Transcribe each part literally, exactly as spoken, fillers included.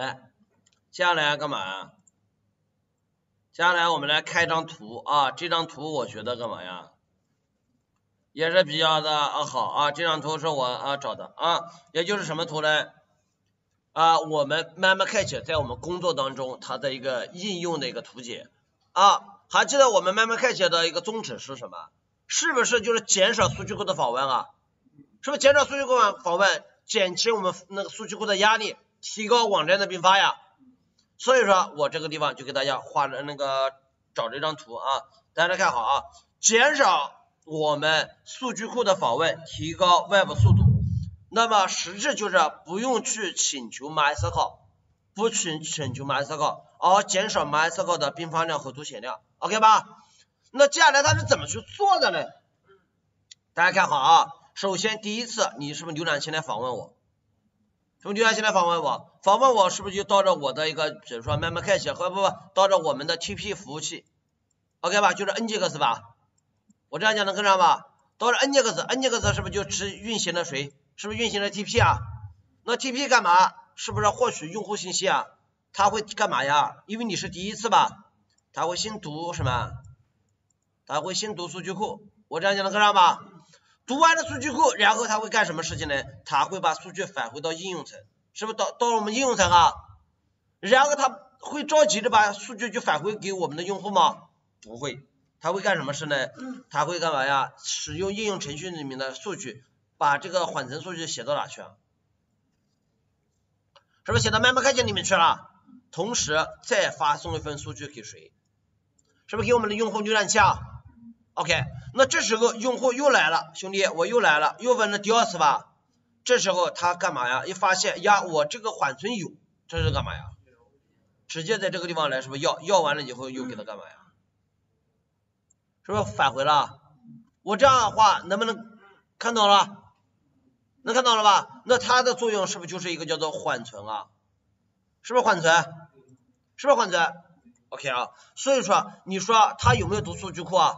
来，接下来要干嘛呀？接下来我们来开一张图啊，这张图我觉得干嘛呀？ 也是比较的啊好啊，这张图是我啊找的啊，也就是什么图呢？啊，我们 MySQL 在我们工作当中它的一个应用的一个图解啊，还记得我们 MySQL 的一个宗旨是什么？是不是就是减少数据库的访问啊？是不是减少数据库访问，减轻我们那个数据库的压力，提高网站的并发呀？所以说我这个地方就给大家画着那个找这张图啊，大家看好啊，减少 我们数据库的访问，提高 Web 速度，那么实质就是不用去请求 MySQL， 不请请求 MySQL， 而减少 MySQL 的并发量和凸显量 ，OK 吧？那接下来它是怎么去做的呢？大家看好啊，首先第一次你是不是浏览器来访问我？是不是浏览器来访问我？访问我是不是就到着我的一个，比如说 MySQL 和不不到着我们的 T P 服务器 ，OK 吧？就是 nginx 吧？ 我这样讲能跟上吧？到了 nginx，nginx 是不是就只运行了谁？是不是运行了 T P 啊？那 T P 干嘛？是不是获取用户信息啊？它会干嘛呀？因为你是第一次吧，它会先读什么？它会先读数据库。我这样讲能跟上吧？读完了数据库，然后它会干什么事情呢？它会把数据返回到应用层，是不是到到我们应用层啊？然后它会着急的把数据就返回给我们的用户吗？不会。 它会干什么事呢？它会干嘛呀？使用应用程序里面的数据，把这个缓存数据写到哪去啊？是不是写到 MySQL 里面去了？同时再发送一份数据给谁？是不是给我们的用户浏览器啊 ？OK， 那这时候用户又来了，兄弟，我又来了，又问了第二次吧？这时候他干嘛呀？一发现呀，我这个缓存有，这是干嘛呀？直接在这个地方来，是不是要要完了以后又给他干嘛呀？ 是不是返回了？我这样的话能不能看到了？能看到了吧？那它的作用是不是就是一个叫做缓存啊？是不是缓存？是不是缓存 ？OK 啊，所以说你说它有没有读数据库啊？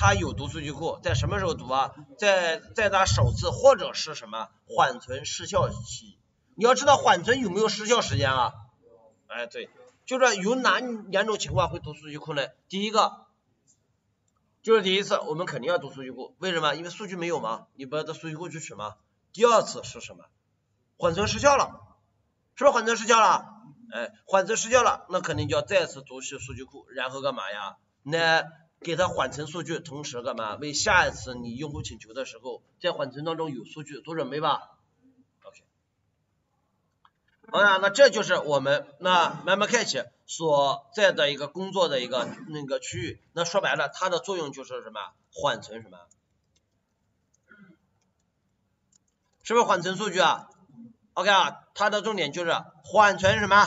它有读数据库，在什么时候读啊？在在它首次或者是什么缓存失效期？你要知道缓存有没有失效时间啊？哎，对。 就是有哪两种情况会读数据库呢？第一个就是第一次我们肯定要读数据库，为什么？因为数据没有嘛，你不要到数据库去取嘛。第二次是什么？缓存失效了，是不是缓存失效了？哎，缓存失效了，那肯定就要再次读取数据库，然后干嘛呀？那给它缓存数据，同时干嘛？为下一次你用户请求的时候，在缓存当中有数据做准备吧。 好呀，那这就是我们那 MySQL 所在的一个工作的一个那个区域。那说白了，它的作用就是什么？缓存什么？是不是缓存数据啊 ？OK 啊，它的重点就是缓存什么？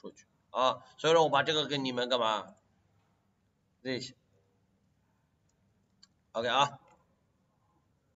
数据啊。所以说我把这个给你们干嘛？这些。OK 啊。